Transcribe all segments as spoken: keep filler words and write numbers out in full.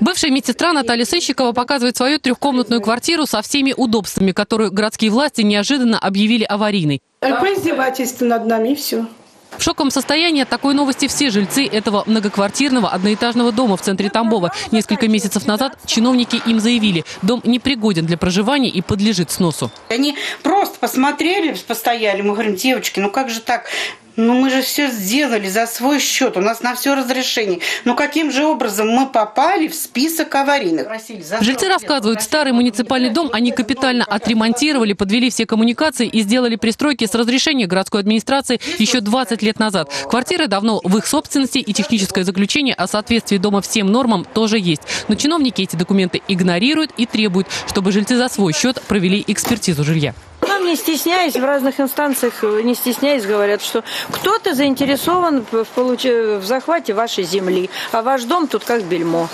Бывшая медсестра Наталья Сыщикова показывает свою трехкомнатную квартиру со всеми удобствами, которую городские власти неожиданно объявили аварийной. Поиздевательство над нами и все. В шоковом состоянии от такой новости все жильцы этого многоквартирного одноэтажного дома в центре Тамбова. Несколько месяцев назад чиновники им заявили, дом непригоден для проживания и подлежит сносу. Они просто посмотрели, постояли. Мы говорим, девочки, ну как же так? Ну мы же все сделали за свой счет, у нас на все разрешение. Но каким же образом мы попали в список аварийных? Жильцы рассказывают, старый муниципальный дом они капитально отремонтировали, подвели все коммуникации и сделали пристройки с разрешения городской администрации еще двадцать лет назад. Квартиры давно в их собственности, и техническое заключение о соответствии дома всем нормам тоже есть. Но чиновники эти документы игнорируют и требуют, чтобы жильцы за свой счет провели экспертизу жилья. Не стесняясь, в разных инстанциях не стесняясь, говорят, что кто-то заинтересован в, получ... в захвате вашей земли, а ваш дом тут как бельмо.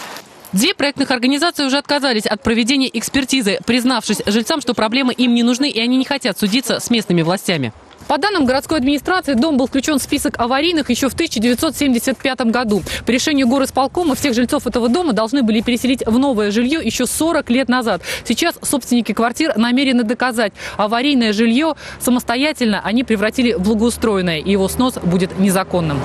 Две проектных организации уже отказались от проведения экспертизы, признавшись жильцам, что проблемы им не нужны и они не хотят судиться с местными властями. По данным городской администрации, дом был включен в список аварийных еще в тысяча девятьсот семьдесят пятом году. По решению горисполкома всех жильцов этого дома должны были переселить в новое жилье еще сорок лет назад. Сейчас собственники квартир намерены доказать, аварийное жилье самостоятельно они превратили в благоустроенное, и его снос будет незаконным.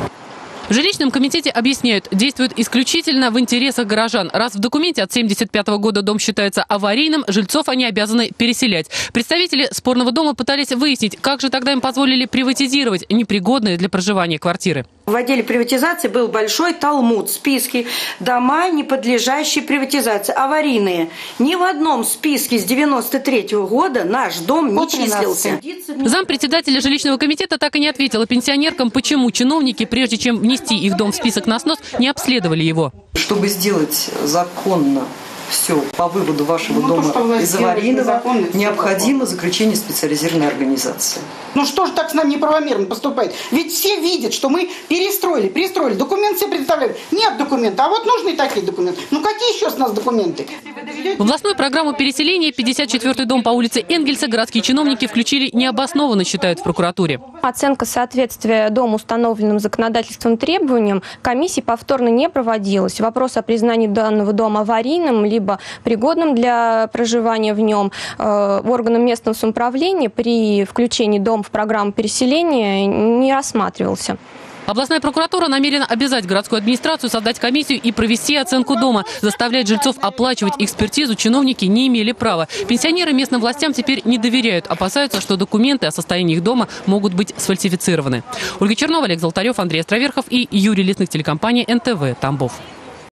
В жилищном комитете объясняют, действуют исключительно в интересах горожан. Раз в документе от тысяча девятьсот семьдесят пятого года дом считается аварийным, жильцов они обязаны переселять. Представители спорного дома пытались выяснить, как же тогда им позволили приватизировать непригодные для проживания квартиры. В отделе приватизации был большой талмуд, списки дома, не подлежащие приватизации, аварийные. Ни в одном списке с девяносто третьего года наш дом не числился. Зампредседателя жилищного комитета так и не ответила пенсионеркам, почему чиновники, прежде чем внести их дом в список на снос, не обследовали его. Чтобы сделать законно все по выводу вашего ну, дома то, из аварийного, необходимо заключение специализированной организации. Ну что же так с нами неправомерно поступает? Ведь все видят, что мы перестроили, перестроили, документ все предоставляем. Нет документа, а вот нужны такие документы. Ну какие еще с нас документы? В областную программу переселения пятьдесят четвёртый дом по улице Энгельса городские чиновники включили необоснованно, считают в прокуратуре. Оценка соответствия дому установленным законодательством требованиям комиссии повторно не проводилась. Вопрос о признании данного дома аварийным либо либо пригодным для проживания в нем э, органам местного самоуправления при включении дома в программу переселения не рассматривался. Областная прокуратура намерена обязать городскую администрацию создать комиссию и провести оценку дома. Заставлять жильцов оплачивать экспертизу чиновники не имели права. Пенсионеры местным властям теперь не доверяют, опасаются, что документы о состоянии их дома могут быть сфальсифицированы. Ольга Чернова, Олег Золотарев, Андрей Островерхов и Юрий Лесных, телекомпания эн тэ вэ, Тамбов.